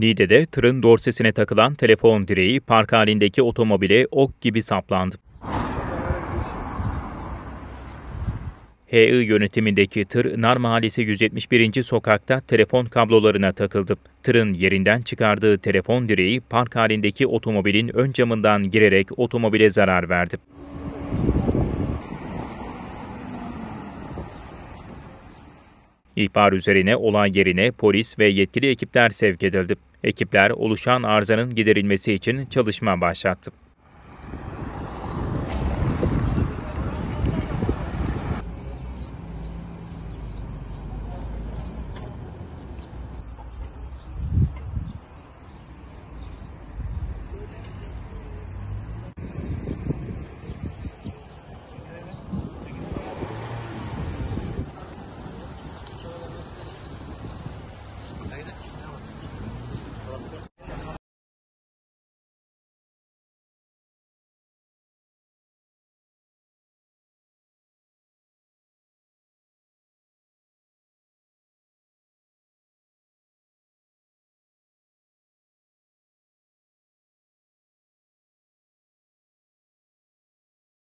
Niğde'de tırın dorsesine takılan telefon direği park halindeki otomobile ok gibi saplandı. H.I. yönetimindeki tır Nar Mahallesi 171. sokakta telefon kablolarına takıldı. Tırın yerinden çıkardığı telefon direği park halindeki otomobilin ön camından girerek otomobile zarar verdi. İhbar üzerine olay yerine polis ve yetkili ekipler sevk edildi. Ekipler oluşan arızanın giderilmesi için çalışma başlattı.